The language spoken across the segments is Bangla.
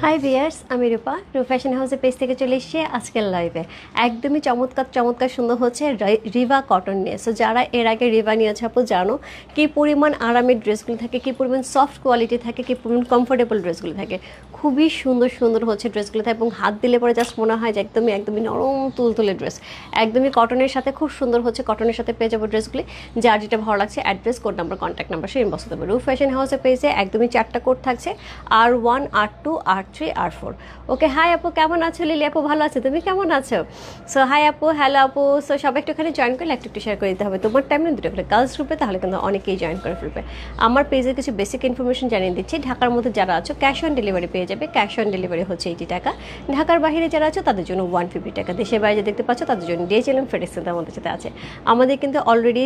हाय वियर्स आमी रूपा रूप फैशन हाउस पेज থেকে চলে এসেছি আজকের লাইভে একদমই চমৎকার চমৎকার সুন্দর হচ্ছে রিভা কটন নিয়ে সো যারা এর আগে রিভা নিয়েছে আপু জানো কি পরিমাণ আরামের ড্রেসগুলো থাকে কি পরিমাণ সফট কোয়ালিটি থাকে কি পরিমাণ কমফোর্টেবল ড্রেসগুলো থাকে খুবই সুন্দর সুন্দর হচ্ছে ড্রেসগুলো থাকে এবং হাত দিলে পরে জাস্ট মনে হয় যে একদমই নরম তুলতুলে ড্রেস একদমই কটনের সাথে খুব সুন্দর হচ্ছে কটনের সাথে পেয়ে যাবো ড্রেসগুলো যার যেটা ভালো লাগছে address code number contact number share বসতে হবে রূপ ফ্যাশন হাউসে পেজে একদমই চারটা কোড থাকছে R1 R2 R3 R4 okay hi आपो কেমন আছো লিলি আপু ভালো আছো তুমি কেমন আছো সো হাই আপু হ্যালো আপু সো সব একটুখানি জয়েন করে লাইক একটু শেয়ার করে দিতে হবে তোমার টাইম নিতে হবে গার্লস গ্রুপে তাহলে কিন্তু অনেকেই জয়েন করে ফেলবে আমার পেজে কিছু বেসিক ইনফরমেশন জানিয়ে দিচ্ছি ঢাকার মধ্যে যারা আছো ক্যাশ অন ডেলিভারি পেয়ে যাবে ক্যাশ অন ডেলিভারি হচ্ছে 80 টাকা ঢাকার বাইরে যারা আছো তাদের জন্য 150 টাকা দেশের বাইরে দেখতে পাচ্ছ তাদের জন্য DHL FedEx এর মধ্যে যেটা আছে আমাদের কিন্তু অলরেডি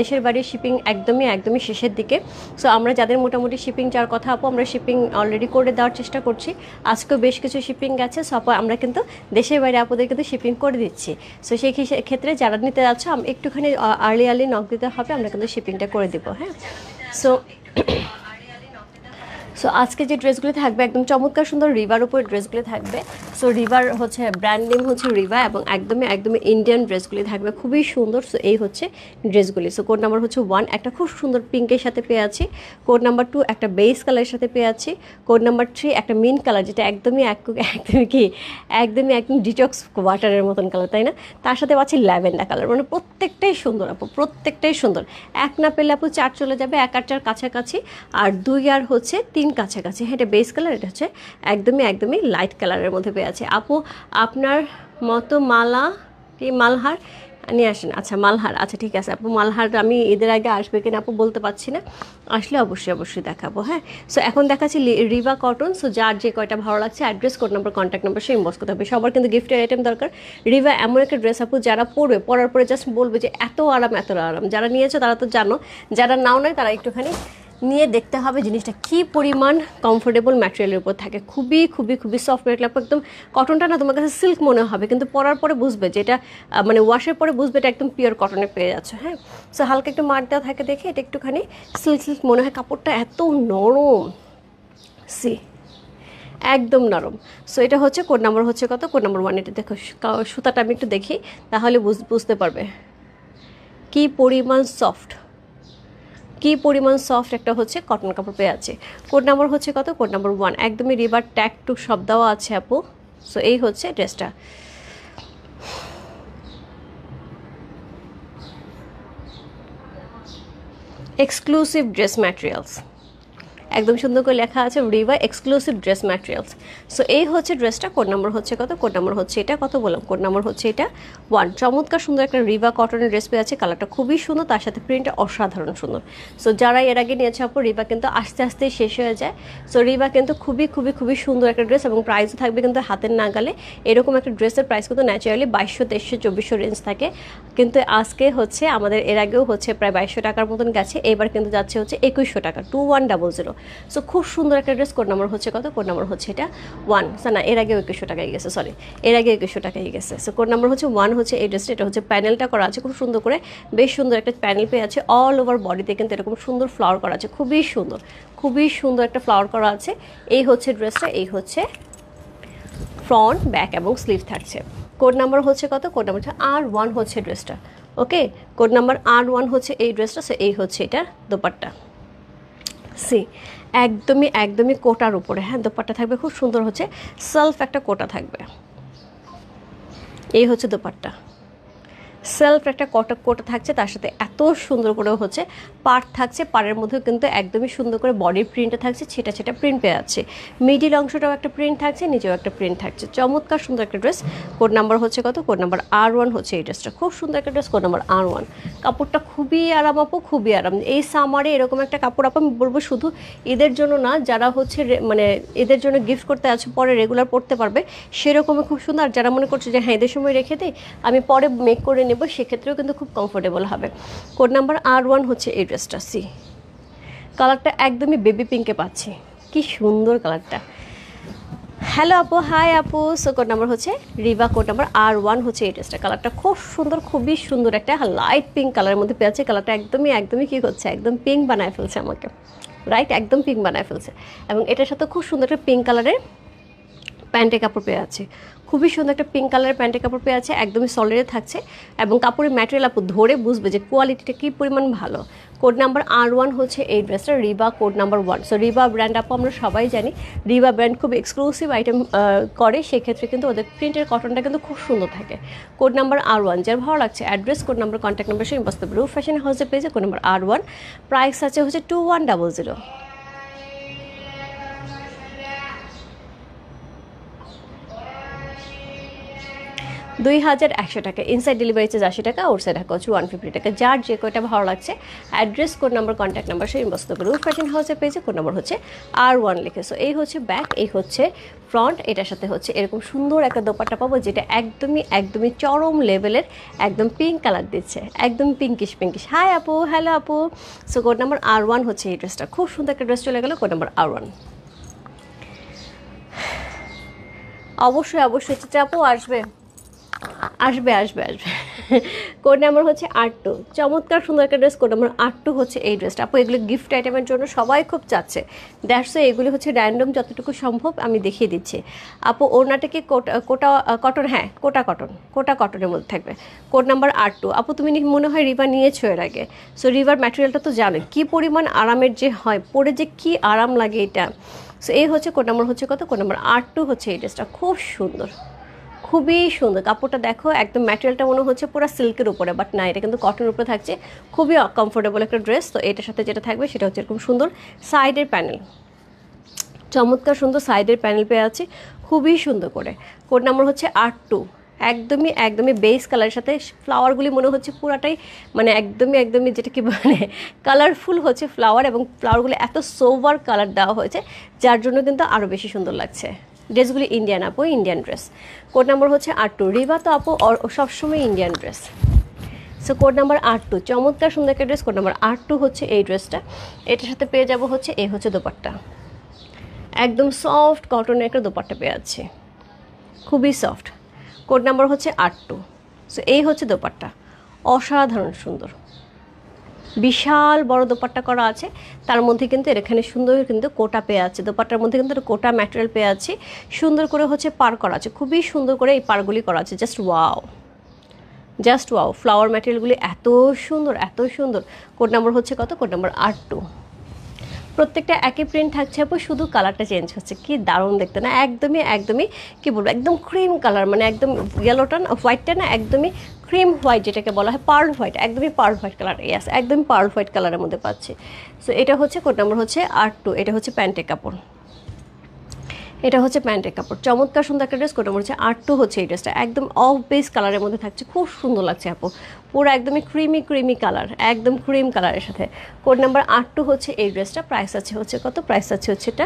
দেশের বাইরে শিপিং একদমই শেষের দিকে সো আমরা যাদের মোটামুটি শিপিং যার কথা আপু আমরা শিপিং অলরেডি করে দেওয়ার চেষ্টা করছি আজকে বেশ কিছু শিপিং আছে সব আমরা কিন্তু দেশের বাইরে আপনাদের কিন্তু শিপিং করে দিচ্ছি সো সেই ক্ষেত্রে যারা নিতে যাচ্ছ একটুখানি আর্লি নক দিতে হবে আমরা কিন্তু শিপিংটা করে দিব হ্যাঁ সো আজকে যে ড্রেসগুলো থাকবে একদম চমৎকার সুন্দর রিভার উপর ড্রেসগুলো থাকবে সো রিভার হচ্ছে ব্র্যান্ড নেম হচ্ছে রিভা এবং একদমই ইন্ডিয়ান ড্রেসগুলো থাকবে খুবই সুন্দর সো এই হচ্ছে ড্রেসগুলি সো কোড নাম্বার হচ্ছে 1 একটা খুব সুন্দর পিঙ্কের সাথে পেয়ে আছি কোড নাম্বার 2 একটা বেস কালারের সাথে পেয়ে আছি কোড নাম্বার 3 একটা মিন কালার যেটা একদমই ডিটক্স ওয়াটারের মতন কালার তাই না তার সাথে পাচ্ছি ল্যাভেন্ডার কালার মানে প্রত্যেকটাই সুন্দর আপু প্রত্যেকটাই সুন্দর এক না পেলে আপু চার চলে যাবে এক আর চার কাছাকাছি আর দুই আর হচ্ছে তিন কাছাকাছি এটা বেস কালার এটা হচ্ছে একদমই লাইট কালারের মধ্যে পেয়ে আছে আপু আপনার মতো মালা কি মালহার নিয়ে আসেন আচ্ছা মালহার আচ্ছা ঠিক আছে আপু মালহার আমি এদের আগে আসবে কিনা আপু বলতে পারছি না আসলে অবশ্যই দেখাবো হ্যাঁ সো এখন দেখাচ্ছি রিভা কটন সো যার যে কয়টা ভালো লাগছে address code number contact number সেই ইনবক্স করতে হবে সবার কিন্তু গিফটের আইটেম দরকার রিভা এমন একটা ড্রেস আপু যারা পরবে পরার পরে জাস্ট বলবে যে এত আরাম যারা নিয়েছে তারা তো জানো যারা নাও নয় তারা একটুখানি নিয়ে দেখতে হবে জিনিসটা কি পরিমাণ কমফোর্টেবল ম্যাটেরিয়ালের উপর থাকে খুবই সফট ম্যাটেরিয়াল একদম কটনটা না তোমার কাছে সিল্ক মনে হবে কিন্তু পরার পরে বুঝবে যে এটা মানে ওয়াশের পরে বুঝবে এটা একদম পিওর কটনে পেয়ে যাচ্ছে হ্যাঁ সো হালকা একটু মার দেওয়া থাকে দেখে এটা একটুখানি সিল্ক মনে হয় কাপড়টা এত নরম সি একদম নরম সো এটা হচ্ছে কোড নাম্বার হচ্ছে কত কোড নাম্বার 1 এটা দেখো সুতাটা আমি একটু দেখি তাহলে বুঝতে পারবে কি পরিমাণ সফট একটা হচ্ছে কটন কাপড় পেয়ে আছে কোড নাম্বার হচ্ছে কত কোড নাম্বার 1 একদমই রিভার ট্যাগ টু সব দেওয়া আছে আপু সো এই হচ্ছে ড্রেসটা এক্সক্লুসিভ ড্রেস ম্যাটেরিয়ালস একদম সুন্দর করে লেখা আছে Riva exclusive dress materials so এই হচ্ছে ড্রেসটা কোড নাম্বার হচ্ছে কত কোড নাম্বার হচ্ছে এটা কত বললাম কোড নাম্বার হচ্ছে এটা 1 চমৎকার সুন্দর একটা রিভা কটনের ড্রেস পেয়ে আছে কালারটা খুবই সুন্দর তার সাথে প্রিন্টটা অসাধারণ সুন্দর সো যারা এর আগে নিয়েছে আপু রিভা কিন্তু আস্তে শেষ হয়ে যায় সো রিভা কিন্তু খুবই সুন্দর একটা ড্রেস এবং প্রাইসও থাকবে কিন্তু হাতের নাগালে এরকম একটা ড্রেসের প্রাইস কিন্তু ন্যাচারালি 2200, 2300, 2400 রেঞ্জ থাকে কিন্তু আজকে হচ্ছে আমাদের এর আগেও হচ্ছে প্রায় 2200 টাকার মতন গেছে এবার কিন্তু যাচ্ছে হচ্ছে 2100 টাকা 2100 সো খুব সুন্দর একটা ড্রেস কোড নাম্বার হচ্ছে কত কোড নাম্বার হচ্ছে এটা 1 না এর আগে 2100 টাকায় গেছে সরি এর আগে 2100 টাকায় গেছে সো কোড নাম্বার হচ্ছে 1 হচ্ছে এই ড্রেসটা এটা হচ্ছে প্যানেলটা করা আছে খুব সুন্দর করে বেশ সুন্দর একটা প্যানেল পেয়ে আছে অল ওভার বডিতে কিন্তু এরকম সুন্দর ফ্লাওয়ার করা আছে খুবই সুন্দর একটা ফ্লাওয়ার করা আছে এই হচ্ছে ড্রেসটা এই হচ্ছে ফ্রন্ট ব্যাক এবং স্লিভ থাকছে কোড নাম্বার হচ্ছে কত কোড নাম্বার R1 হচ্ছে ড্রেসটা ওকে কোড নাম্বার R1 হচ্ছে এই ড্রেসটা সো এই হচ্ছে এটা দোপাট্টা সি একদমই কোটার উপরে হ্যাঁ দোপাট্টা থাকবে খুব সুন্দর হচ্ছে সেলফ একটা কোটা থাকবে এই হচ্ছে দোপাট্টা সেলফ একটা কোটা থাকছে তার সাথে এত সুন্দর করে হচ্ছে পাড় থাকছে পাড়ের মধ্যেও কিন্তু একদমই সুন্দর করে বডির প্রিন্টটা থাকছে ছেটা প্রিন্ট পেয়ে যাচ্ছে মিডিল অংশটাও একটা প্রিন্ট থাকছে নিচেও একটা প্রিন্ট থাকছে চমৎকার সুন্দর একটা ড্রেস কোড নাম্বার হচ্ছে কত কোড নাম্বার R1 হচ্ছে এই ড্রেসটা খুব সুন্দর একটা ড্রেস কোড নাম্বার R1 কাপড়টা খুবই আরাম আপু খুবই আরাম এই সামারে এরকম একটা কাপড় আপু আমি বলবো শুধু এদের জন্য না যারা হচ্ছে মানে এদের জন্য গিফট করতে আছে পরে রেগুলার পরতে পারবে সেরকমই খুব সুন্দর আর যারা মনে করছে যে হ্যাঁ এদের সময় রেখে দিই আমি পরে মেক করে নেব সেক্ষেত্রেও কিন্তু খুব কমফোর্টেবল হবে কোড নাম্বার R1 হচ্ছে এই ড্রেসটা সি কালারটা একদমই বেবি পিঙ্কে পাচ্ছি কি সুন্দর কালারটা হ্যালো আপু হাই আপু সো কোড নাম্বার হচ্ছে রিভা কোড নাম্বার R1 হচ্ছে এই ড্রেসটা কালারটা খুবই সুন্দর একটা লাইট পিঙ্ক কালারের মধ্যে পেয়েছে কালারটা একদমই কি হচ্ছে একদম পিঙ্ক বানায় ফেলছে আমাকে রাইট একদম পিঙ্ক বানায় ফেলছে এবং এটার সাথে খুব সুন্দর একটা পিঙ্ক কালারের প্যান্টে কাপড় পেয়ে আছে খুবই সুন্দর একটা পিঙ্ক কালারের প্যান্টে কাপড় পেয়ে আছে একদমই সলিডে থাকছে এবং কাপড়ের ম্যাটেরিয়াল আপু ধরে বুঝবে যে কোয়ালিটিটা কি পরিমাণ ভালো কোড নাম্বার R1 হচ্ছে এই ড্রেসটা রিবা কোড নাম্বার 1 সো রিবা ব্র্যান্ড আপু আমরা সবাই জানি রিবা ব্র্যান্ড খুব এক্সক্লুসিভ আইটেম করে সেই ক্ষেত্রে কিন্তু ওদের প্রিন্টের কটনটা কিন্তু খুব সুন্দর থাকে কোড নাম্বার R1 যার ভালো লাগছে address code number contact number সেই বস্তু রূপ ফ্যাশন হাউসে পেজে কোড নাম্বার R1 প্রাইস আছে হচ্ছে 2100 2100 টাকা ইনসাইড ডেলিভারি চার্জ 80 টাকা আউটসাইড ঢাকা 150 টাকা যার যে কয়টা ভালো লাগছে address code number contact number সেই ইনবক্স করুন রুপ ফ্যাশন হাউসের পেজে কোড নাম্বার হচ্ছে R1 লিখে সো এই হচ্ছে ব্যাক এই হচ্ছে ফ্রন্ট এটার সাথে হচ্ছে এরকম সুন্দর একটা দোপাট্টা পাবো যেটা একদমই চরম লেভেলের একদম পিঙ্ক কালার দিচ্ছে একদম পিঙ্কিশ হাই আপু হ্যালো আপু সো কোড নাম্বার R1 হচ্ছে এই ড্রেসটা খুব সুন্দর একটা ড্রেস চলে গেল কোড নাম্বার R1 অবশ্যই চাপু আসবে কোড নাম্বার হচ্ছে R2 চমৎকার সুন্দর একটা ড্রেস কোড নাম্বার R2 হচ্ছে এই ড্রেসটা আপু এগুলো গিফট আইটেমের জন্য সবাই খুব চাচ্ছে দ্যাটস এগুলো হচ্ছে র্যান্ডম যতটুকু সম্ভব আমি দেখিয়ে দিচ্ছি আপু ওড়নাটাকে কটন হ্যাঁ কোটা কটনের মধ্যে থাকবে কোড নাম্বার R2 আপু তুমি মনে হয় রিভার নিয়েছো এর আগে সো রিভার ম্যাটেরিয়ালটা তো জানো কী পরিমাণ আরামের যে হয় পরে যে কী আরাম লাগে এটা সো এই হচ্ছে কোড নাম্বার হচ্ছে কত কোড নাম্বার R2 হচ্ছে এই ড্রেসটা খুব সুন্দর খুবই সুন্দর কাপড়টা দেখো একদম ম্যাটেরিয়ালটা মনে হচ্ছে পুরো সিল্কের উপরে বাট না এটা কিন্তু কটনের উপরে থাকছে খুবই কমফোর্টেবল একটা ড্রেস তো এটার সাথে যেটা থাকবে সেটা হচ্ছে এরকম সুন্দর সাইডের প্যানেল চমৎকার সুন্দর সাইডের প্যানেল পেয়ে আছে খুবই সুন্দর করে কোড নাম্বার হচ্ছে R2 একদমই বেস কালারের সাথে ফ্লাওয়ারগুলি মনে হচ্ছে পুরাটাই মানে একদমই যেটা কি মানে কালারফুল হচ্ছে ফ্লাওয়ার এবং ফ্লাওয়ারগুলি এত সোভার কালার দেওয়া হয়েছে যার জন্য কিন্তু আরও বেশি সুন্দর লাগছে ড্রেসগুলি ইন্ডিয়ান আপু ইন্ডিয়ান ড্রেস কোড নাম্বার হচ্ছে R2 রিবা তো আপু সবসময় Indian dress so code number R2 চমৎকার সুন্দর একটা ড্রেস কোড নাম্বার R2 হচ্ছে এই ড্রেসটা এটার সাথে পেয়ে যাবো হচ্ছে এই হচ্ছে দোপাট্টা একদম সফট কটনের একটা দোপাট্টা পেয়ে যাচ্ছে খুবই সফট কোড নাম্বার হচ্ছে R2 সো এই হচ্ছে দোপাট্টা অসাধারণ সুন্দর বিশাল বড় দোপাট্টা করা আছে তার মধ্যে কিন্তু এখানে সুন্দর কিন্তু কোটা পেয়ে আছে দোপাট্টার মধ্যে কিন্তু কোটা ম্যাটেরিয়াল পেয়ে আছে সুন্দর করে হচ্ছে পার করা আছে খুবই সুন্দর করে এই পারগুলি করা আছে জাস্ট ওয়াও ফ্লাওয়ার ম্যাটেরিয়ালগুলি এত সুন্দর কোড নাম্বার হচ্ছে কত কোড নাম্বার R2 প্রত্যেকটা একই প্রিন্ট থাকছে আপু শুধু কালারটা চেঞ্জ হচ্ছে কি দারুণ দেখতে না একদমই কি বলবো একদম ক্রিম কালার মানে একদম ইয়েলোটা না হোয়াইটটা না একদমই ক্রিম হোয়াইট যেটাকে বলা হয় পার্ল হোয়াইট একদমই পার্ল হোয়াইট কালারের মধ্যে পাচ্ছি সো এটা হচ্ছে কোড নাম্বার হচ্ছে R2 এটা হচ্ছে প্যান্টের কাপড় চমৎকার সুন্দর একটা ড্রেস কোড নাম্বার হচ্ছে R2 হচ্ছে এই ড্রেসটা একদম অফ বেস কালারের মধ্যে থাকছে খুব সুন্দর লাগছে আপু পুরো একদমই ক্রিমি কালার একদম ক্রিম কালারের সাথে কোড নাম্বার R2 হচ্ছে এই ড্রেসটা প্রাইস আছে হচ্ছে কত এটা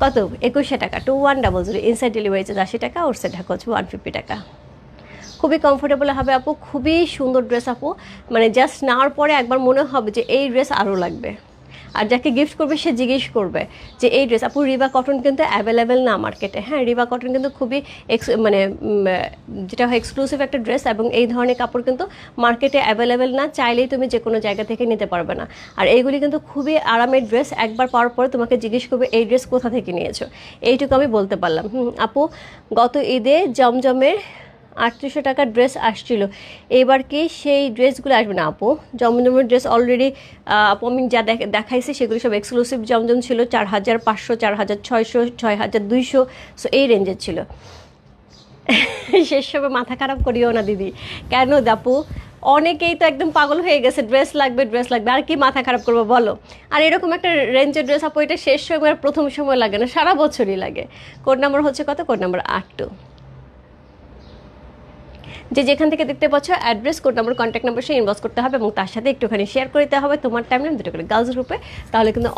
কত 2100 টাকা 2100 ইনসাইড ডেলিভারি চার্জ 80 টাকা আর সেট ঢাকা 150 টাকা খুবই কমফোর্টেবল হবে আপু খুবই সুন্দর ড্রেস আপু মানে জাস্ট নেওয়ার পরে একবার মনে হবে যে এই ড্রেস আরও লাগবে আর যাকে গিফট করবে সে জিজ্ঞেস করবে যে এই ড্রেস আপু রিবা কটন কিন্তু অ্যাভেলেবেল না মার্কেটে হ্যাঁ রিবা কটন কিন্তু খুবই মানে যেটা হয় এক্সক্লুসিভ একটা ড্রেস এবং এই ধরনের কাপড় কিন্তু মার্কেটে অ্যাভেলেবেল না চাইলেই তুমি যে কোনো জায়গা থেকে নিতে পারবে না আর এইগুলি কিন্তু খুবই আরামের ড্রেস একবার পাওয়ার পরে তোমাকে জিজ্ঞেস করবে এই ড্রেস কোথা থেকে নিয়েছো এইটুকু আমি বলতে পারলাম আপু গত ঈদে জমজমের 3800 টাকা ড্রেস আসছিল এবার কি সেই ড্রেসগুলো আসবে না আপু জমজমের ড্রেস অলরেডি আপু আমি যা দেখাইছি সেগুলো সব এক্সক্লুসিভ জমজম ছিল 4500 4600 6200 সো এই রেঞ্জের ছিল শেষ সময় মাথা খারাপ করিও না দিদি কেন আপু অনেকেই তো একদম পাগল হয়ে গেছে ড্রেস লাগবে আর কি মাথা খারাপ করবো বলো আর এরকম একটা রেঞ্জের ড্রেস আপু এটা শেষ সময় আর প্রথম সময় লাগে না সারা বছরই লাগে কোড নাম্বার হচ্ছে কত কোড নাম্বার R2 যেখান থেকে দেখতে পাচ্ছ address code number contact number সে ইনবক্স করতে হবে এবং তার সাথে একটুখানি শেয়ার করতে হবে তোমার টাইমলাইন দুটো করে গার্লস গ্রুপে তাহলে কিন্তু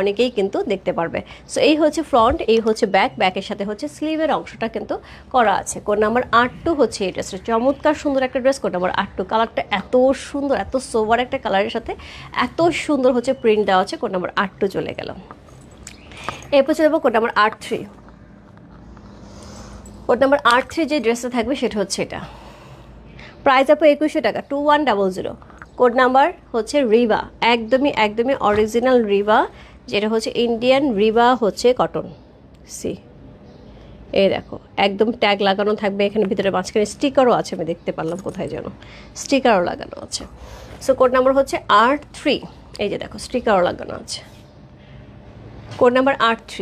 অনেকেই কিন্তু দেখতে পারবে সো এই হচ্ছে ফ্রন্ট এই হচ্ছে ব্যাকের সাথে হচ্ছে স্লিভের অংশটা কিন্তু করা আছে কোড নাম্বার R2 হচ্ছে এই ড্রেসটা চমৎকার সুন্দর একটা ড্রেস কোড নাম্বার R2 কালারটা এত সুন্দর এত সোভার একটা কালারের সাথে এত সুন্দর হচ্ছে প্রিন্ট দেওয়া আছে কোড নাম্বার R2 চলে গেল এরপর চলে যাবো code number R3 code number R3 যে ড্রেসটা থাকবে সেটা হচ্ছে এটা প্রাইস আপু 2100 টাকা 2100 কোড নাম্বার হচ্ছে রিবা একদমই অরিজিনাল রিবা যেটা হচ্ছে ইন্ডিয়ান রিবা হচ্ছে কটন সি এই দেখো একদম ট্যাগ লাগানো থাকবে এখানে ভিতরে মাঝখানে স্টিকারও আছে আমি দেখতে পারলাম কোথায় যেন স্টিকারও লাগানো আছে সো কোড নাম্বার হচ্ছে R3 এই যে দেখো স্টিকারও লাগানো আছে কোড নাম্বার R3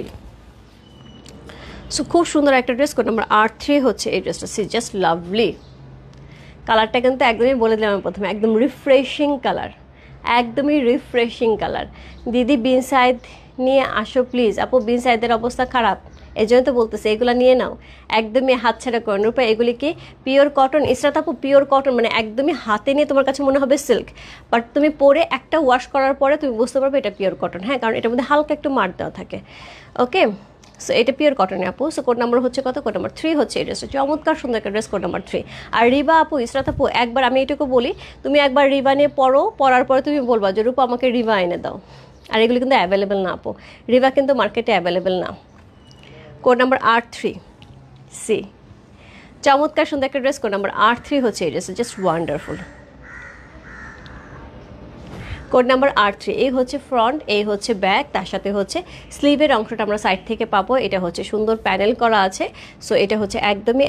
সো খুব সুন্দর একটা ড্রেস কোড নাম্বার R3 হচ্ছে এই ড্রেসটা সি জাস্ট লাভলি কালারটা কিন্তু একদমই বলে দিলাম আমি প্রথমে একদম রিফ্রেশিং কালার একদমই রিফ্রেশিং কালার দিদি বিনসাইড নিয়ে আসো প্লিজ আপু বিনসাইডের অবস্থা খারাপ এজন্য তো বলতেছে এগুলা নিয়ে নাও একদমই হাতছাড়া করেন রূপা এগুলি কি পিওর কটন ইসরাত আপু পিওর কটন মানে একদমই হাতে নিয়ে তোমার কাছে মনে হবে সিল্ক বাট তুমি পরে একটা ওয়াশ করার পরে তুমি বুঝতে পারবে এটা পিওর কটন হ্যাঁ কারণ এটার মধ্যে হালকা একটু মার দেওয়া থাকে ওকে সো এটা পিওর কটনে আপু সো কোড নাম্বার হচ্ছে কত কোড নাম্বার 3 হচ্ছে এই ড্রেসটা চমৎকার সুন্দর একটা ড্রেস কোড নাম্বার 3 আর রিবা আপু ইসরাত আপু একবার আমি এটাকে বলি তুমি একবার রিবা নিয়ে পরো পরার পরে তুমি বলবা যে রূপা আমাকে রিবা এনে দাও আর এগুলো কিন্তু অ্যাভেলেবেল না আপু রিবা কিন্তু মার্কেটে অ্যাভেলেবেল না কোড নাম্বার R3 সি চমৎকার সুন্দর একটা ড্রেস কোড নাম্বার R3 হচ্ছে এই ড্রেসটা just wonderful code number R3 এই হচ্ছে ফ্রন্ট এই হচ্ছে ব্যাক তার সাথে হচ্ছে স্লিভের অংশটা আমরা সাইড থেকে পাবো এটা হচ্ছে সুন্দর প্যানেল করা আছে সো এটা হচ্ছে একদমই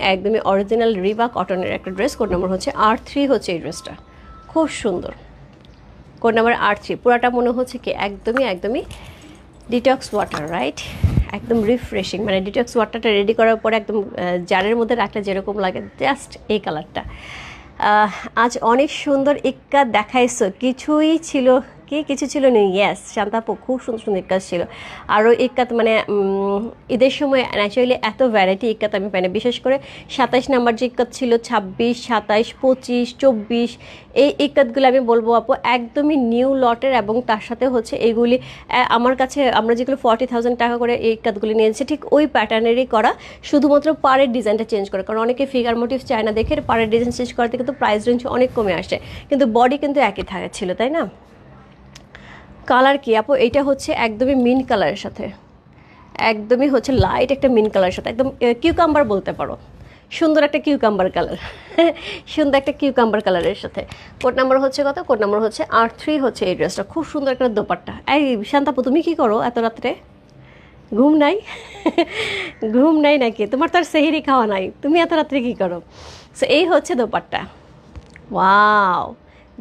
অরিজিনাল রিবা কটনের একটা ড্রেস কোড নাম্বার হচ্ছে R3 হচ্ছে এই ড্রেসটা খুব সুন্দর কোড নাম্বার R3 পুরাটা মনে হচ্ছে কি একদমই ডিটক্স ওয়াটার রাইট একদম রিফ্রেশিং মানে ডিটক্স ওয়াটারটা রেডি করার পরে একদম জারের মধ্যে রাখলে যেরকম লাগে জাস্ট এই কালারটা আজ অনেক সুন্দর ইক্কা দেখাইছো কিছুই ছিল কি কিছু ছিল না ইয়েস শান্তাপু খুব সুন্দর সুন্দর ইক্কা ছিল আরও ইক্কাত মানে ঈদের সময় ন্যাচুরালি এত ভ্যারাইটি ইক্কাত আমি মানে বিশেষ করে 27 নাম্বার যে ইক্কাত ছিল 26 27 25 24 এই ইক্কাতগুলো আমি বলবো আপু একদমই নিউ লটের এবং তার সাথে হচ্ছে এইগুলি আমার কাছে আমরা যেগুলো 40,000 টাকা করে এই ইক্কাতগুলি নিয়েছি ঠিক ওই প্যাটার্নেরই করা শুধুমাত্র পাড়ের ডিজাইনটা চেঞ্জ করে কারণ অনেকে ফিগার মোটিভ চায় না দেখে পাড়ের ডিজাইন চেঞ্জ করতে কিন্তু প্রাইস রেঞ্জ অনেক কমে আসে কিন্তু বডি কিন্তু একই থাকে ছিল তাই না কালার কি আপু এটা হচ্ছে একদমই মিন কালারের সাথে একদমই হচ্ছে লাইট একটা মিন কালারের সাথে একদম কিউকাম্বার বলতে পারো সুন্দর একটা কিউকাম্বার কালার সুন্দর একটা কিউকাম্বার কালারের সাথে কোড নাম্বার হচ্ছে কত কোড নাম্বার হচ্ছে R3 হচ্ছে এই ড্রেসটা খুব সুন্দর একটা দোপাট্টা এই শান্তাপু তুমি কী করো এত রাত্রে ঘুম নাই নাকি তোমার তো আর সেহেরি খাওয়া নাই তুমি এত রাত্রে কী করো সো এই হচ্ছে dupatta wow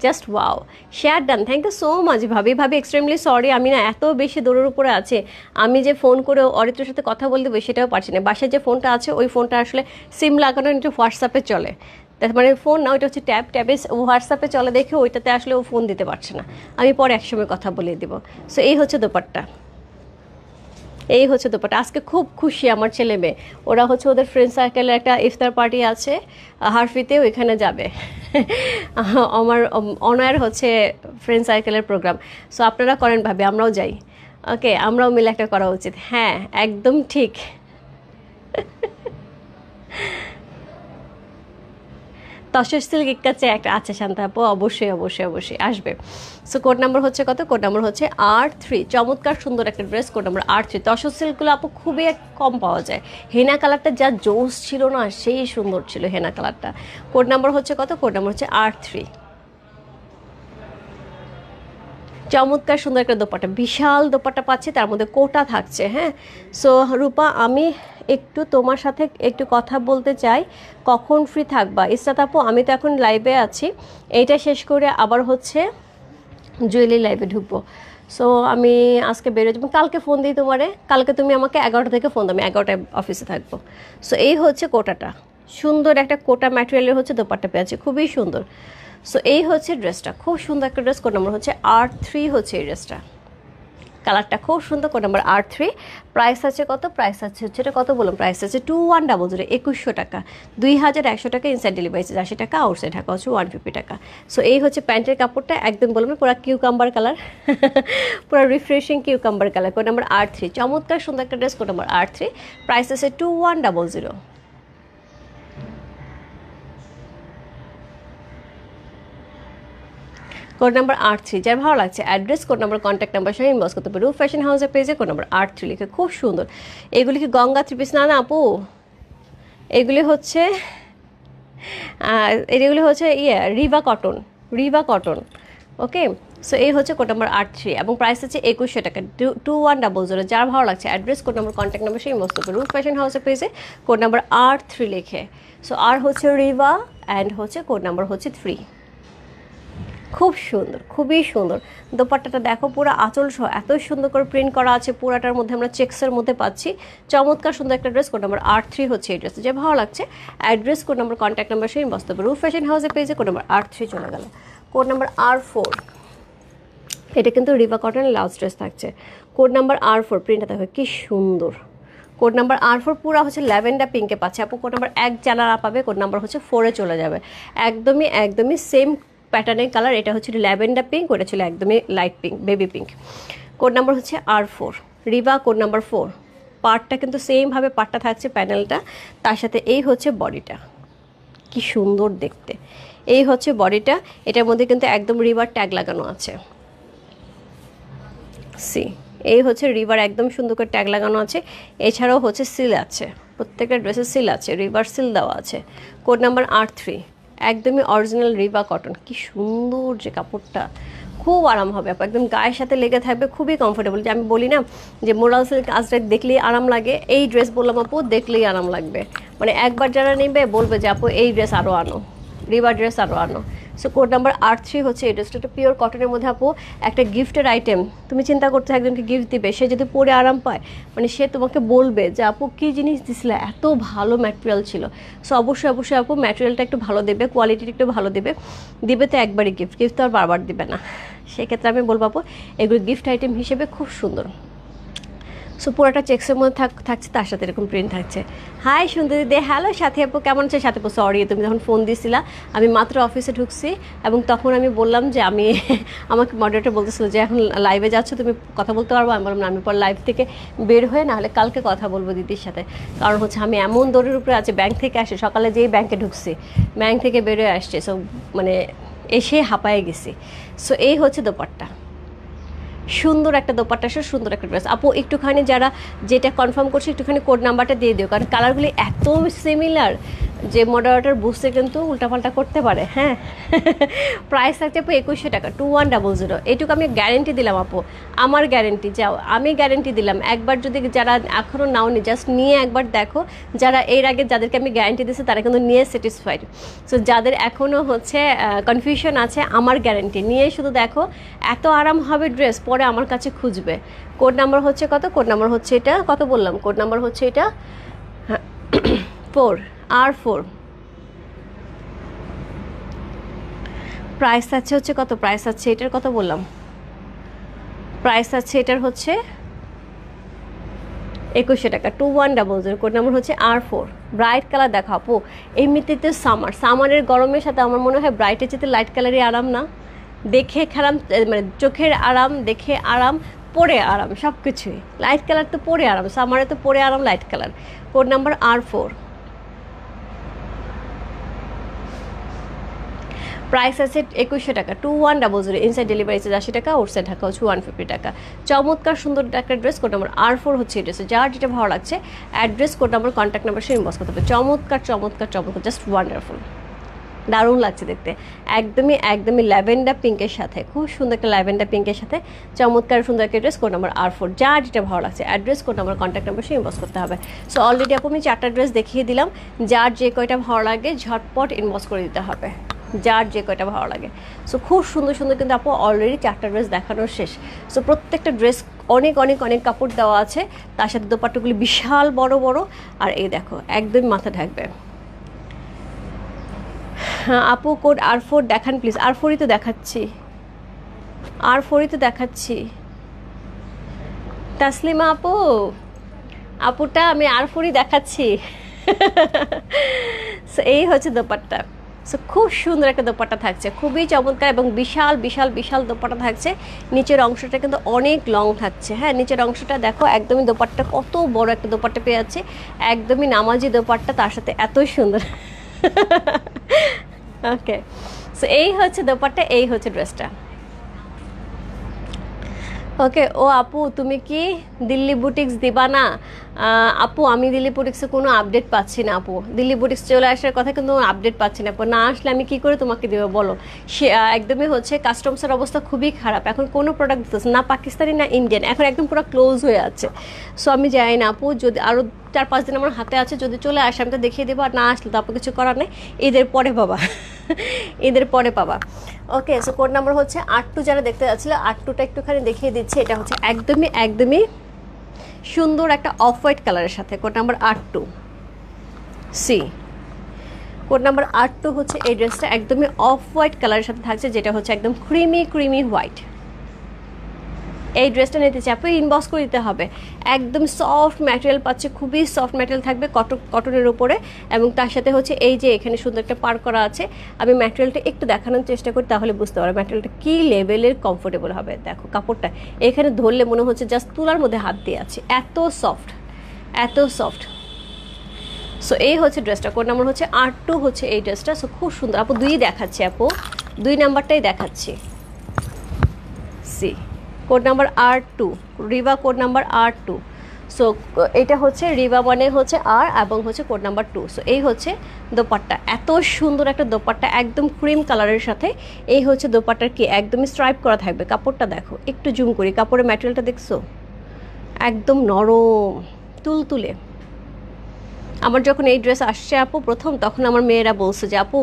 just wow share done thank you so much ভাবি ভাবি এক্সট্রিমলি সরি আমি না এত বেশি দৌড়ের উপরে আছে আমি যে ফোন করে অরিত্রের সাথে কথা বলতে পারি সেটাও পারছি না বাসায় যে ফোনটা আছে ওই ফোনটা আসলে সিম লাগানো একটু হোয়াটসঅ্যাপে চলে তার মানে ফোন না ওইটা হচ্ছে ট্যাবে হোয়াটসঅ্যাপে চলে দেখে ওইটাতে আসলে ও ফোন দিতে পারছে না আমি পরে একসময় কথা বলিয়ে দেবো সো এই হচ্ছে দোপাট্টা আজকে খুব খুশি আমার ছেলে মেয়ে ওরা হচ্ছে ওদের ফ্রেন্ড সার্কেলের একটা ইফতার পার্টি আছে হারফিতে ওইখানে যাবে আমার অনার হচ্ছে ফ্রেন্ড সার্কেলের প্রোগ্রাম সো আপনারা করেন ভাবে আমরাও যাই ওকে আমরাও মিলে একটা করা উচিত হ্যাঁ একদম ঠিক তসের সিল্ক ইক্কা চাই একটা আচ্ছা শান্তাপু অবশ্যই অবশ্যই আসবে সো কোড নাম্বার হচ্ছে কত কোড নাম্বার হচ্ছে R3 চমৎকার সুন্দর একটা ড্রেস কোড নাম্বার R3 তসের সিল্কগুলো আপু খুবই কম পাওয়া যায় হেনা কালারটা যা জোস ছিল না সেই সুন্দর ছিল হেনা কালারটা কোড নাম্বার হচ্ছে কত কোড নাম্বার হচ্ছে R3 চমৎকার সুন্দর একটা দোপাট্টা বিশাল দোপাট্টা পাচ্ছি তার মধ্যে কোটা থাকছে হ্যাঁ সো রূপা আমি একটু তোমার সাথে একটু কথা বলতে চাই কখন ফ্রি থাকবা ইসরাত আপু আমি তো এখন লাইভে আছি এইটা শেষ করে আবার হচ্ছে জুয়েলি লাইভে ঢুকবো সো আমি আজকে বেরোয় যাবো কালকে ফোন দিই তোমারে কালকে তুমি আমাকে 11টা থেকে ফোন দাও আমি 11টায় অফিসে থাকবো সো এই হচ্ছে কোটাটা সুন্দর একটা কোটা ম্যাটেরিয়ালের হচ্ছে দোপাট্টা পেয়েছে খুবই সুন্দর সো এই হচ্ছে ড্রেসটা খুব সুন্দর একটা ড্রেস কোড নাম্বার হচ্ছে R3 হচ্ছে এই ড্রেসটা কালারটা খুব সুন্দর কোড নাম্বার R3 প্রাইস আছে কত প্রাইস আছে হচ্ছে এটা কত বললাম প্রাইস আছে 2100 2100 টাকা 2100 টাকা ইনসাইড ডেলিভারি চার্জ 80 টাকা আউটসাইড ঢাকা হচ্ছে 150 টাকা সো এই হচ্ছে প্যান্টের কাপড়টা একদম বললাম পুরো কিউকাম্বার কালার পুরো refreshing cucumber colour code number R3 চমৎকার সুন্দর একটা dress code number R3 price আছে 2100 কোড নাম্বার R3 যার ভালো লাগছে address code number contact number সহ ইনবক্স করতে পারবে রুপ ফ্যাশন হাউসের পেজে কোড নাম্বার R3 লিখে খুব সুন্দর এগুলি কি গঙ্গা ত্রিপিস না না আপু এগুলি হচ্ছে রিবা কটন ওকে So এই হচ্ছে কোড নাম্বার 83 এবং প্রাইস আছে 2100 টাকা 2100 যার ভালো লাগছে address code number contact number সেই মোস্ট রূপ ফ্যাশন হাউসে পেজে কোড নাম্বার 83 লিখে সো আর হচ্ছে রিভা এন্ড হচ্ছে কোড নাম্বার হচ্ছে 3 খুব সুন্দর খুবই সুন্দর দোপাট্টাটা দেখো পুরো আঁচল সহ এত সুন্দর করে প্রিন্ট করা আছে পুরাটার মধ্যে আমরা চেকসের মধ্যে পাচ্ছি চমৎকার সুন্দর একটা ড্রেস কোড নাম্বার 83 হচ্ছে এই ড্রেস যে ভালো লাগছে address code number contact number সেই মোস্ট রূপ ফ্যাশন হাউসে পেজে কোড নাম্বার 83 চলে গেল কোড নাম্বার R4 এটা কিন্তু রিভা কটন লাস্ট ড্রেস থাকছে কোড নাম্বার R4 প্রিন্টটা দেখো কি সুন্দর কোড নাম্বার R4 পুরো হচ্ছে ল্যাভেন্ডার পিঙ্কে পাচ্ছে আপু কোড নাম্বার 1 জানারা পাবে কোড নাম্বার হচ্ছে 4 এ চলে যাবে একদমই সেম প্যাটার্নের কালার এটা হচ্ছে ল্যাভেন্ডার পিঙ্ক ওটা ছিল একদমই light pink baby pink code number হচ্ছে R4 রিভা কোড নাম্বার 4 পার্টটা কিন্তু সেম ভাবে পার্টটা থাকছে প্যানেলটা তার সাথে এই হচ্ছে বডিটা কি সুন্দর দেখতে এই হচ্ছে বডিটা এটার মধ্যে কিন্তু একদম রিভার ট্যাগ লাগানো আছে সি এই হচ্ছে রিভার একদম সুন্দর করে ট্যাগ লাগানো আছে এছাড়াও হচ্ছে সিল আছে প্রত্যেকটা ড্রেসে সিল আছে রিভার সিল দেওয়া আছে কোড নাম্বার R3 একদমই অরিজিনাল রিভা কটন কি সুন্দর যে কাপড়টা খুব আরাম হবে একদম গায়ের সাথে লেগে থাকবে খুবই কমফোর্টেবল যে আমি বলি না যে মোরাল সিল্ক আজরাক দেখলেই আরাম লাগে এই ড্রেস বললাম আপু দেখলেই আরাম লাগবে মানে একবার যারা নেবে বলবে যে আপু এই ড্রেস আরও আনো রিভার ড্রেস আরও আনো সো কোড নাম্বার R3 হচ্ছে এই ড্রেসটা পিওর কটনের মধ্যে আপু একটা গিফটের আইটেম তুমি চিন্তা করতে একজনকে গিফট দিবে সে যদি পরে আরাম পায় মানে সে তোমাকে বলবে যে আপু কী জিনিস দিছিলে এত ভালো ম্যাটেরিয়াল ছিল সো অবশ্যই আপু ম্যাটেরিয়ালটা একটু ভালো দেবে কোয়ালিটিটা একটু ভালো দেবে দিবে তো একবারই গিফট তো আর বারবার দিবে না সেক্ষেত্রে আমি বলবো আপু এগুলো গিফট আইটেম হিসেবে খুব সুন্দর সো পুরোটা চেকসের মধ্যে থাকছে তার সাথে এরকম প্রিন্ট থাকছে হাই সুন্দরী দে হ্যালো সাথী আপু কেমন আছে সাথী আপু সরি তুমি যখন ফোন দিয়েছিলা আমি মাত্র অফিসে ঢুকছি এবং তখন আমি বললাম যে আমাকে মডারেটর বলতেছিল যে এখন লাইভে যাচ্ছ তুমি কথা বলতে পারবো আমি বললাম না আমি পর লাইভ থেকে বের হয়ে নাহলে কালকে কথা বলবো দিদির সাথে কারণ হচ্ছে আমি এমন দৌড়ের উপরে আছি ব্যাংক থেকে আসে সকালে যেই ব্যাংকে ঢুকছি ব্যাংক থেকে বেরোয় আসছে সো মানে এসে হাঁপায়ে গেছি সো এই হচ্ছে দোপাট্টা সুন্দর একটা দোপাট্টা সুন্দর একটা ড্রেস আপু একটুখানি যারা যেটা কনফার্ম করছে একটুখানি কোড নাম্বারটা দিয়ে দিও কারণ কালারগুলি এত সিমিলার যে মডারেটর বুঝতে কিন্তু উল্টাপাল্টা করতে পারে হ্যাঁ প্রাইস থাকছে আপু 2100 টাকা 2100 এইটুকু আমি গ্যারেন্টি দিলাম আপু আমার গ্যারেন্টি যাও আমি গ্যারেন্টি দিলাম একবার যদি যারা এখনও নাও নি জাস্ট নিয়ে একবার দেখো যারা এর আগে যাদেরকে আমি গ্যারেন্টি দিয়েছি তারা কিন্তু নিয়ে স্যাটিসফাইড সো যাদের এখনও হচ্ছে কনফিউশন আছে আমার গ্যারেন্টি নিয়ে শুধু দেখো এত আরাম হবে ড্রেস পরে আমার কাছে খুঁজবে কোড নাম্বার হচ্ছে কত কোড নাম্বার হচ্ছে এটা কত বললাম কোড নাম্বার হচ্ছে এটা R4 প্রাইস আছে হচ্ছে কত প্রাইস আছে এটার কত বললাম প্রাইস আছে এটার হচ্ছে 2100 টাকা 2100 কোড নাম্বার হচ্ছে R4 ব্রাইট কালার দেখো আপু এমনিতেই তো সামারের গরমের সাথে আমার মনে হয় ব্রাইটের চেয়ে লাইট কালারই আরাম না দেখে খারাপ মানে চোখের আরাম দেখে আরাম পরে আরাম সব কিছুই লাইট কালার তো পরে আরাম সামারে তো পরে আরাম light colour code number R4 price আছে 2100 টাকা 2100 ইনসাইড ডেলিভারি চার্জ 80 টাকা আউটসাইড ঢাকা হচ্ছে 150 টাকা চমৎকার সুন্দর একটা ড্রেস কোড নাম্বার R4 হচ্ছে এই ড্রেসে যার যেটা ভালো লাগছে address code number contact number সেই ইনবক্স করতে হবে চমৎকার চমৎকার চমৎকার জাস্ট ওয়ান্ডারফুল দারুণ লাগছে দেখতে একদমই ল্যাভেন্ডার পিঙ্কের সাথে খুব সুন্দর একটা ল্যাভেন্ডার পিঙ্কের সাথে চমৎকার সুন্দর একটা ড্রেস কোড নাম্বার R4 যার যেটা ভালো লাগছে address code number contact number সে ইনবক্স করতে হবে সো অলরেডি আপু আমি 4টা ড্রেস দেখিয়ে দিলাম যার যে কয়টা ভালো লাগে ঝটপট ইনবক্স করে দিতে হবে যার যে কয়টা ভালো লাগে সো খুব সুন্দর সুন্দর কিন্তু আপু অলরেডি 4টা ড্রেস দেখানোর শেষ সো প্রত্যেকটা ড্রেস অনেক অনেক অনেক কাপড় দেওয়া আছে তার সাথে দোপাট্টাগুলি বিশাল বড় বড় আর এই দেখো একদমই মাথা ঢাকবে হ্যাঁ আপু কোড R4 দেখান প্লিজ R4ই তো দেখাচ্ছি তাসলিমা আপু আপুটা আমি R4ই দেখাচ্ছি সো এই হচ্ছে দোপাট্টা সো খুব সুন্দর একটা দোপাট্টা থাকছে খুবই চমৎকার এবং বিশাল বিশাল বিশাল দোপাট্টা থাকছে নিচের অংশটা কিন্তু অনেক লং থাকছে হ্যাঁ নিচের অংশটা দেখো একদমই দোপাট্টা কত বড় একটা দোপাট্টা পেয়ে যাচ্ছে একদমই নামাজি দোপাট্টা তার সাথে এত সুন্দর ওকে সো এই হচ্ছে দোপাট্টা এই হচ্ছে ড্রেসটা ওকে ও আপু তুমি কি দিল্লি বুটিকস দিবা না আপু আমি দিল্লি বুটিকসে কোনো আপডেট পাচ্ছি না আপু দিল্লি বুটিকস চলে আসার কথা কিন্তু আপডেট পাচ্ছি না আপু না আসলে আমি কি করে তোমাকে দেব বলো একদমই হচ্ছে কাস্টমসের অবস্থা খুবই খারাপ এখন কোনো প্রোডাক্ট দিতেছ না পাকিস্তানি না ইন্ডিয়ান এখন একদম পুরো ক্লোজ হয়ে আছে সো আমি যাই না আপু যদি আরো 4-5 দিন আমার হাতে আছে যদি চলে আসে আমি তো দেখিয়ে দেব আর না আসলে তো আপু কিছু করার নেই এদের পরে বাবা এদের পরে বাবা ওকে সো কোড নাম্বার হচ্ছে 82 যারা দেখতে যাচ্ছিল 82টা একটুখানি দেখিয়ে দিচ্ছি এটা হচ্ছে একদমই সুন্দর একটা অফ হোয়াইট কালারের সাথে code number 82 C code number 82 হচ্ছে এই ড্রেসটা একদমই অফ হোয়াইট কালারের সাথে থাকছে যেটা হচ্ছে একদম ক্রিমি হোয়াইট এই ড্রেসটা নিতে চাপে ইনবক্স করে দিতে হবে একদম সফট ম্যাটেরিয়াল পাচ্ছে খুবই সফট ম্যাটেরিয়াল থাকবে কটনের উপরে এবং তার সাথে হচ্ছে এই যে এখানে সুন্দর একটা পার করা আছে আমি ম্যাটেরিয়ালটা একটু দেখানোর চেষ্টা করি তাহলে বুঝতে পারবে ম্যাটেরিয়ালটা কি লেভেলের কমফোর্টেবল হবে দেখো কাপড়টা এখানে ধরলে মনে হচ্ছে জাস্ট তুলার মধ্যে হাত দিয়ে আছে এত সফট সো এই হচ্ছে ড্রেসটা কোড নাম্বার হচ্ছে 82 হচ্ছে এই ড্রেসটা সো খুব সুন্দর আপু দুই নাম্বারটাই দেখাচ্ছি সি কোড নাম্বার 82 রিবা কোড নাম্বার 82 সো এটা হচ্ছে রিবা মানে হচ্ছে আর এবং হচ্ছে কোড নাম্বার 2 সো এই হচ্ছে দোপাট্টা এত সুন্দর একটা দোপাট্টা একদম ক্রিম কালারের সাথে এই হচ্ছে দোপাট্টার কি একদমই স্ট্রাইপ করা থাকবে কাপড়টা দেখো একটু জুম করি কাপড়ের ম্যাটেরিয়ালটা দেখছো একদম নরম তুলতুলে আমার যখন এই ড্রেস আসছে আপু প্রথম তখন আমার মেয়েরা বলছে যে আপু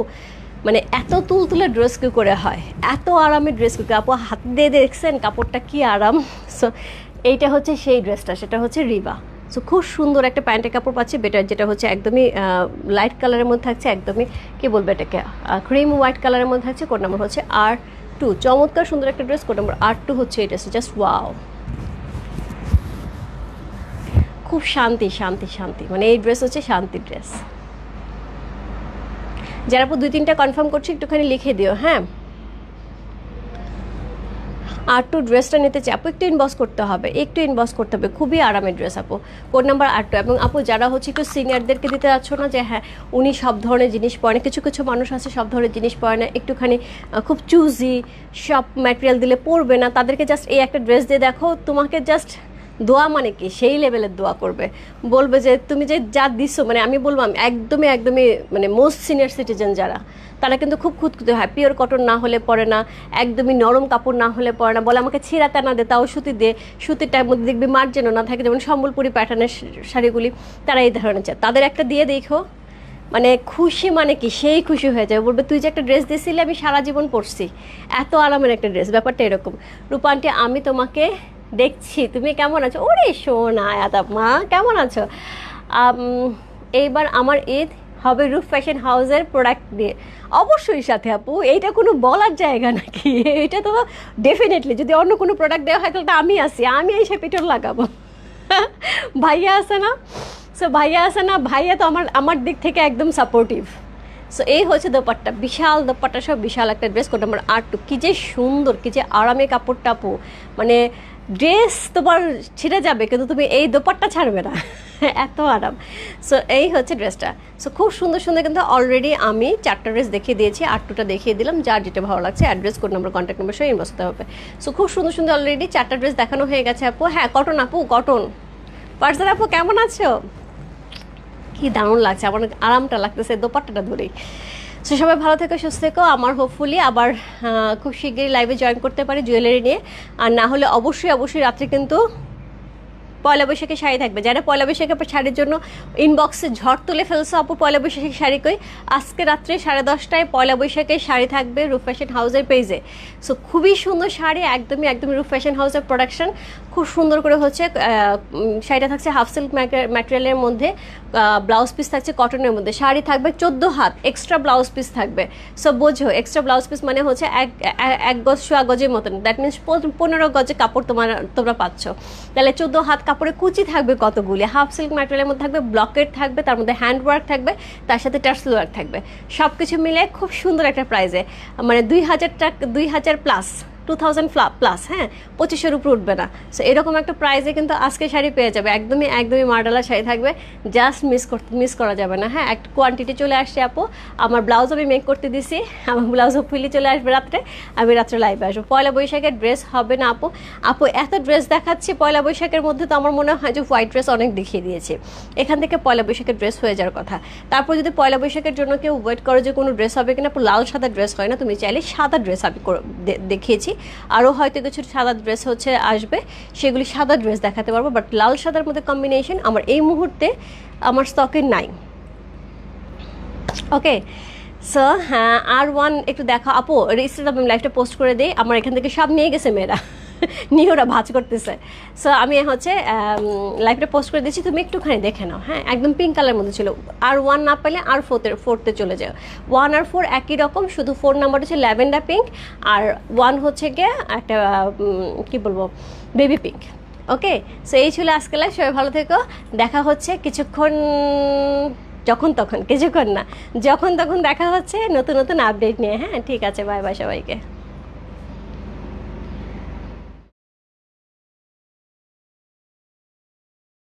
মানে এত তুলতুলে ড্রেস কি করে হয় এত আরামে ড্রেস কি আপু হাত দিয়ে দেখছেন কাপড়টা কি আরাম সো এইটা হচ্ছে সেই ড্রেসটা সেটা হচ্ছে রিবা সো খুব সুন্দর একটা প্যান্টের কাপড় পাচ্ছে বেটার যেটা হচ্ছে একদমই লাইট কালারের মধ্যে থাকছে একদমই কি বলবো এটাকে ক্রিম হোয়াইট কালারের মধ্যে থাকছে কোড নাম্বার হচ্ছে 82 চমৎকার সুন্দর একটা ড্রেস কোড নাম্বার 82 হচ্ছে এই ড্রেসটা জাস্ট ওয়াও খুব শান্তি মানে এই ড্রেস হচ্ছে শান্তি ড্রেস যারা আপু দুই তিনটা কনফার্ম করছি একটুখানি লিখে দিও হ্যাঁ 82 ড্রেসটা নিতে চাই আপু একটু ইনবক্স করতে হবে খুবই আরামের ড্রেস আপু কোড নাম্বার 82 এবং আপু যারা হচ্ছে একটু সিনিয়রদেরকে দিতে যাচ্ছ না যে হ্যাঁ উনি সব ধরনের জিনিস পরে না কিছু মানুষ আছে সব ধরনের জিনিস পরে না একটুখানি খুব চুজি সব ম্যাটেরিয়াল দিলে পরবে না তাদেরকে জাস্ট এই একটা ড্রেস দিয়ে দেখো তোমাকে জাস্ট দোয়া মানে কি সেই লেভেলের দোয়া করবে বলবে যে তুমি যে যা দিছো মানে আমি বলবো আমি একদমই মানে মোস্ট সিনিয়র সিটিজেন যারা তারা কিন্তু খুব খুঁতখুঁতে হয় পিওর কটন না হলে পরে না একদমই নরম কাপড় না হলে পরে না বলে আমাকে ছেঁড়া টানা দে তাও সুতি দে সুতিটার মধ্যে দেখবি মার্জিন না থাকে যেমন সম্বলপুরি প্যাটার্নের শাড়িগুলি তারা এই ধরনের চায় তাদের একটা দিয়ে দেখো মানে খুশি মানে কি সেই খুশি হয়ে যাবে বলবে তুই যে একটা ড্রেস দিয়েছিলি আমি সারা জীবন পরছি এত আরামের একটা ড্রেস ব্যাপারটা এরকম রূপান্টি আমি তোমাকে দেখছি তুমি কেমন আছো ওরে সোনা আদাব মা কেমন আছো এইবার আমার ঈদ হবে রূপ ফ্যাশন হাউসের প্রোডাক্ট দিয়ে অবশ্যই সাথে আপু এইটা কোনো বলার জায়গা নাকি এটা তো ডেফিনেটলি যদি অন্য কোনো প্রোডাক্ট দেওয়া হয় তাহলে আমি এসে পেটর লাগাবো ভাইয়া আসে না ভাইয়া তো আমার দিক থেকে একদম সাপোর্টিভ সো এই হচ্ছে দোপাট্টা দোপাট্টা সব বিশাল একটা ড্রেস কোড নাম্বার 82 কী যে সুন্দর কী যে আরামে কাপড়টা আপু মানে ড্রেস তোমার ছিঁড়ে যাবে কিন্তু তুমি এই দোপাট্টা ছাড়বে না এত আরাম সো এই হচ্ছে ড্রেসটা সো খুব সুন্দর কিন্তু অলরেডি আমি 4টা ড্রেস দেখিয়ে দিয়েছি 82টা দেখিয়ে দিলাম যার যেটা ভালো লাগছে address code number contact number সব ইনবক্স করতে হবে সো খুব সুন্দর অলরেডি 4টা ড্রেস দেখানো হয়ে গেছে আপু হ্যাঁ কটন পার্সেল আপু কেমন আছো কি দারুণ লাগছে আমার আরামটা লাগতেছে দোপাট্টাটা ধরেই সো সবাই ভালো থেকো সুস্থ থেকো আমার হোপফুলি আবার খুব শীঘ্রই লাইভে জয়েন করতে পারি জুয়েলারি নিয়ে আর না হলে অবশ্যই রাত্রে কিন্তু পয়লা বৈশাখে শাড়ি থাকবে যারা পয়লা বৈশাখে শাড়ির জন্য ইনবক্সে ঝড় তুলে ফেলছো আপু পয়লা বৈশাখের শাড়ি কই আজকে রাত্রে 10:30টায় পয়লা বৈশাখে শাড়ি থাকবে রূপ ফ্যাশন হাউসের পেজে সো খুবই সুন্দর শাড়ি একদমই রূপ ফ্যাশন হাউসের প্রোডাকশন খুব সুন্দর করে হচ্ছে শাড়িটা থাকছে হাফ সিল্ক ম্যাটেরিয়ালের মধ্যে ব্লাউজ পিস থাকছে কটনের মধ্যে শাড়ি থাকবে 14 হাত এক্সট্রা ব্লাউজ পিস থাকবে সো বোঝো এক্সট্রা ব্লাউজ পিস মানে হচ্ছে এক গজ 6 গজের মতন দ্যাট মিনস 15 গজে কাপড় তোমরা পাচ্ছ তাহলে 14 হাত কাপড়ে কুচি থাকবে কতগুলি হাফ সিল্ক ম্যাটেরিয়ালের মধ্যে থাকবে ব্লকেট থাকবে তার মধ্যে হ্যান্ড ওয়ার্ক থাকবে তার সাথে টার্সেল ওয়ার্ক থাকবে সব কিছু মিলে খুব সুন্দর একটা প্রাইজে মানে 2000 প্লাস 2000 plus হ্যাঁ 2500 উপরে উঠবে না সো এরকম একটা প্রাইসে কিন্তু আজকে শাড়ি পেয়ে যাবে একদমই মার্ডালা শাড়ি থাকবে জাস্ট মিস করা যাবে না হ্যাঁ একটা কোয়ান্টিটি চলে আসছে আপু আমার ব্লাউজ আমি মেক করতে দিছি আমার ব্লাউজ ফুললি চলে আসবে রাতে আমি রাতে লাইভে আসব পয়লা বৈশাখের ড্রেস হবে না আপু আপু এত ড্রেস দেখাচ্ছি পয়লা বৈশাখের মধ্যে তো আমার মনে হয় যে হোয়াইট ড্রেস অনেক দেখিয়ে দিয়েছে এখান থেকে পয়লা বৈশাখের ড্রেস হয়ে যাওয়ার কথা তারপর যদি পয়লা বৈশাখের জন্য কেউ ওয়েট করে যে কোনো ড্রেস হবে কিনা আপু লাল সাদা ড্রেস হয় না তুমি চাইলে সাদা ড্রেস আমি দেখিয়েছি আরো হয়তো কিছু সাদা ড্রেস হচ্ছে আসবে সেগুলি সাদা ড্রেস দেখাতে পারবো বাট লাল সাদার মধ্যে কম্বিনেশন আমার এই মুহূর্তে আমার স্টকে নাই ওকে সো হ্যাঁ আর ওয়ান একটু দেখা আপু রিস্টার্ট আমি লাইভটা পোস্ট করে দেই আমার এখান থেকে সব নিয়ে গেছে মেয়েরা নিয়ে ওরা ভাঁজ করতেছে সো আমি হচ্ছে লাইভটা পোস্ট করে দিচ্ছি তুমি একটুখানি দেখে নাও হ্যাঁ একদম পিঙ্ক কালারের মধ্যে ছিল আর ওয়ান না পেলে আর ফোর্থে চলে যাও ওয়ান আর ফোর একই রকম শুধু ফোর নাম্বার হচ্ছে ল্যাভেন্ডার পিঙ্ক আর ওয়ান হচ্ছে গিয়ে একটা কী বলবো বেবি পিঙ্ক ওকে সো এই ছিল আজকে লাইভ সবাই ভালো থেকো দেখা হচ্ছে কিছুক্ষণ যখন তখন কিছুক্ষণ না যখন তখন দেখা হচ্ছে নতুন নতুন আপডেট নিয়ে হ্যাঁ ঠিক আছে বাই বাই সবাইকে